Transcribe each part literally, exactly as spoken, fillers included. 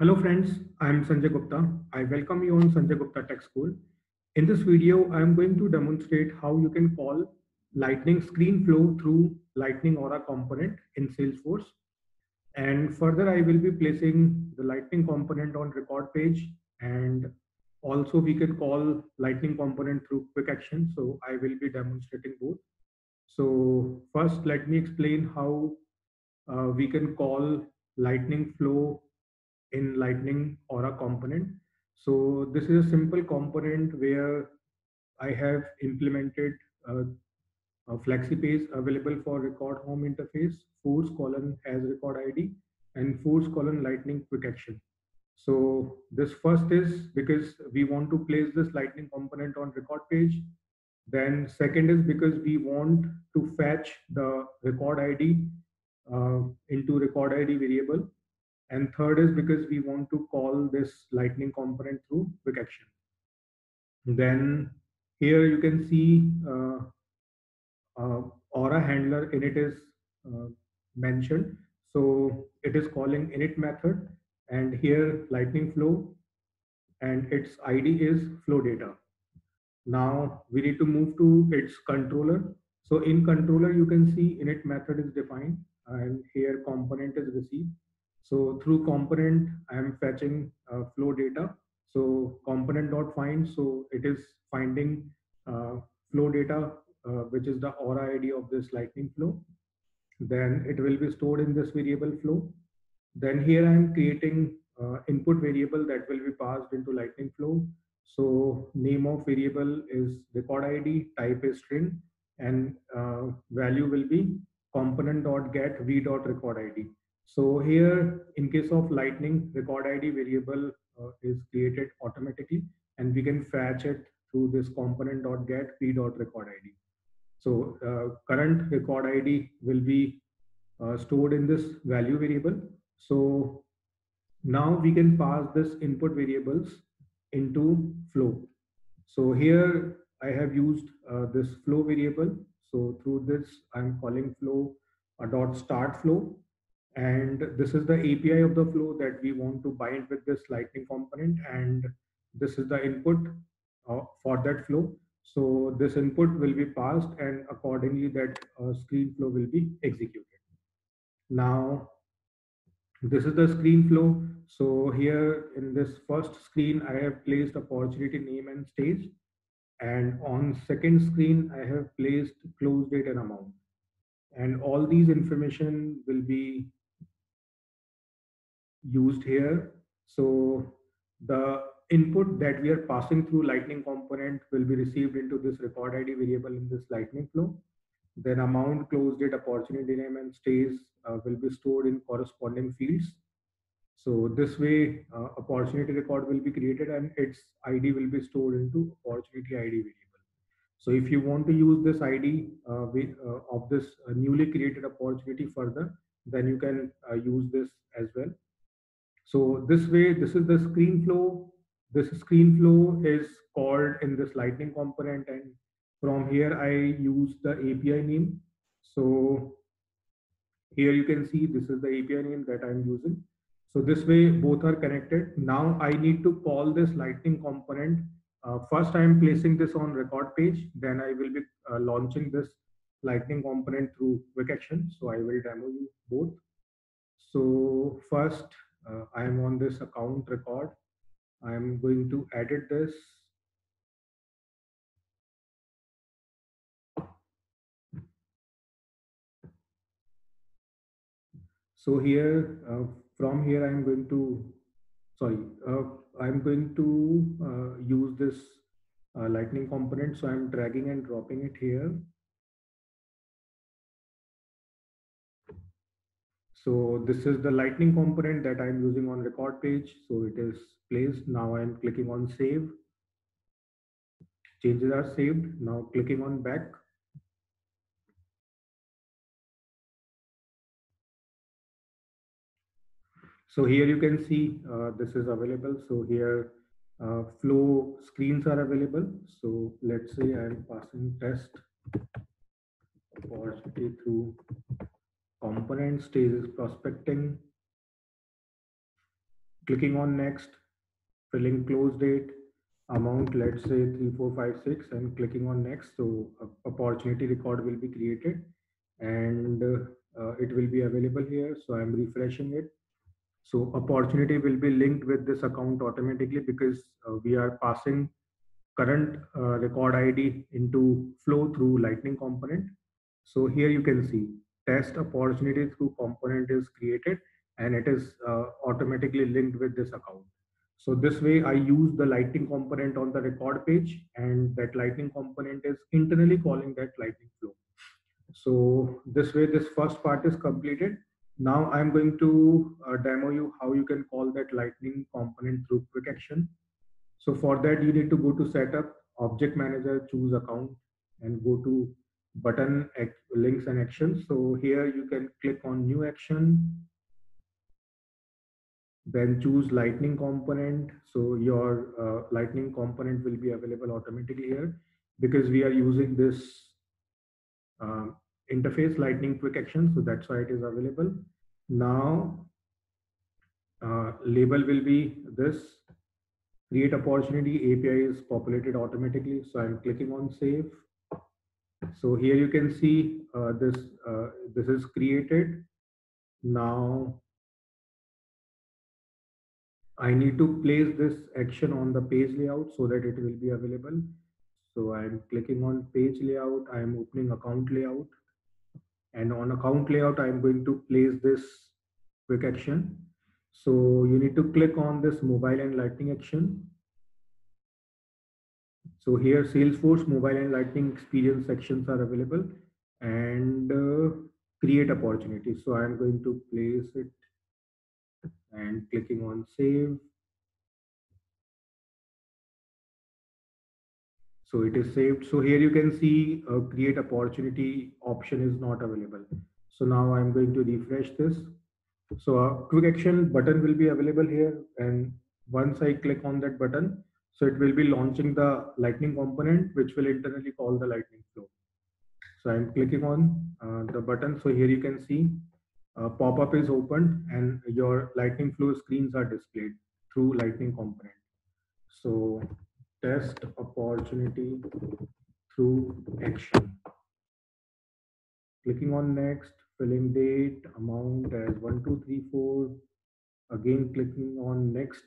Hello friends, I am Sanjay Gupta. I welcome you on Sanjay Gupta Tech School. In this video, I am going to demonstrate how you can call Lightning screen flow through Lightning Aura component in Salesforce. And further, I will be placing the Lightning component on record page. And also we can call Lightning component through quick action. So I will be demonstrating both. So first, let me explain how uh, we can call Lightning flow in Lightning Aura component. So this is a simple component where I have implemented a, a flexi page available for record home interface, force colon as record I D, and force colon Lightning quick action. So this first is because we want to place this Lightning component on record page. Then second is because we want to fetch the record I D uh, into record I D variable. And third is because we want to call this Lightning component through quick action. Then here you can see uh, uh, Aura handler init is uh, mentioned. So it is calling init method, and here Lightning flow and its I D is flow data. Now we need to move to its controller. So in controller, you can see init method is defined, and here component is received. So through component, I am fetching uh, flow data. So component.find, so it is finding uh, flow data, uh, which is the Aura I D of this Lightning flow. Then it will be stored in this variable flow. Then here I am creating uh, input variable that will be passed into Lightning flow. So name of variable is record I D, type is string, and uh, value will be component.get v.record I D. So here, in case of Lightning, record I D variable uh, is created automatically, and we can fetch it through this component.get v.record I D. So uh, current record I D will be uh, stored in this value variable. So now we can pass this input variables into flow. So here I have used uh, this flow variable. So through this, I'm calling flow uh, dot start flow. And this is the A P I of the flow that we want to bind with this Lightning component. And this is the input uh, for that flow. So this input will be passed, and accordingly that uh, screen flow will be executed. Now, this is the screen flow. So here in this first screen, I have placed opportunity name and stage. And on second screen, I have placed close date and amount. And all these information will be used here. So the input that we are passing through Lightning component will be received into this record I D variable in this Lightning flow. Then amount, close date, opportunity name, and stage uh, will be stored in corresponding fields. So this way, uh, opportunity record will be created, and its I D will be stored into opportunity I D variable. So if you want to use this I D uh, with, uh, of this uh, newly created opportunity further, then you can uh, use this as well. So this way, this is the screen flow. This screen flow is called in this Lightning component, and from here I use the A P I name. So here you can see this is the A P I name that I'm using. So this way both are connected. Now I need to call this Lightning component. Uh, first, I am placing this on record page. Then I will be uh, launching this Lightning component through quick action. So I will demo you both. So first, uh, I am on this account record. I am going to edit this. So here, uh, from here, I am going to, sorry. Uh, I'm going to uh, use this uh, Lightning component. So I'm dragging and dropping it here. So this is the Lightning component that I'm using on record page. So it is placed. Now I'm clicking on save. Changes are saved. Now clicking on back. So here you can see uh, this is available. So here uh, flow screens are available. So let's say I'm passing test opportunity through component, stage is prospecting, clicking on next, filling close date, amount, let's say three four five six, and clicking on next. So opportunity record will be created and uh, it will be available here. So I'm refreshing it. So opportunity will be linked with this account automatically because uh, we are passing current uh, record I D into flow through Lightning component. So here you can see test opportunity through component is created and it is uh, automatically linked with this account. So this way I use the Lightning component on the record page, and that Lightning component is internally calling that Lightning flow. So this way this first part is completed. Now I'm going to uh, demo you how you can call that Lightning component through quick action. So for that you need to go to setup, object manager, choose account, and go to button, links and actions. So here you can click on new action. Then choose Lightning component. So your uh, Lightning component will be available automatically here because we are using this uh, interface Lightning quick action. So that's why it is available. Now uh, label will be this create opportunity. A P I is populated automatically. So I'm clicking on save. So here you can see uh, this, uh, this is created. Now I need to place this action on the page layout so that it will be available. So I'm clicking on page layout. I'm opening account layout, and on account layout, I'm going to place this quick action. So you need to click on this mobile and Lightning action. So here Salesforce mobile and Lightning experience sections are available, and uh, create opportunity. So I'm going to place it and clicking on save. So it is saved. So here you can see uh, create opportunity option is not available. So now I'm going to refresh this. So a quick action button will be available here. And once I click on that button, so it will be launching the Lightning component, which will internally call the Lightning flow. So I'm clicking on uh, the button. So here you can see Uh, pop-up is opened and your Lightning flow screens are displayed through Lightning component. So test opportunity through action. Clicking on next, filling date, amount as one two three four. Again, clicking on next.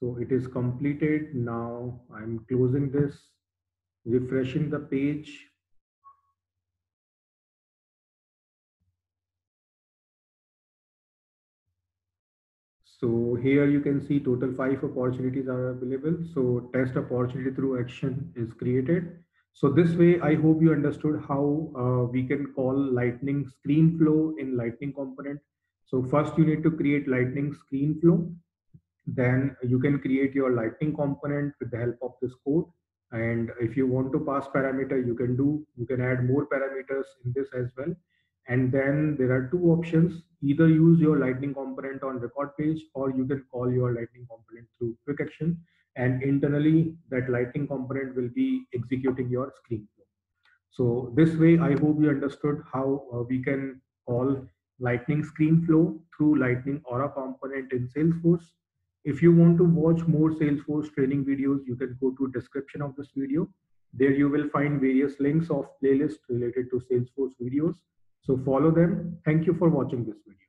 So it is completed. Now I'm closing this, refreshing the page. So here you can see total five opportunities are available. So test opportunity through action is created. So this way, I hope you understood how uh, we can call Lightning screen flow in Lightning component. So first you need to create Lightning screen flow. Then you can create your Lightning component with the help of this code. And if you want to pass parameter, you can do, you can add more parameters in this as well. And then there are two options, either use your Lightning component on record page, or you can call your Lightning component through quick action, and internally that Lightning component will be executing your screen flow. So this way, I hope you understood how uh, we can call Lightning screen flow through Lightning Aura component in Salesforce. If you want to watch more Salesforce training videos, you can go to description of this video. There you will find various links of playlists related to Salesforce videos. So follow them. Thank you for watching this video.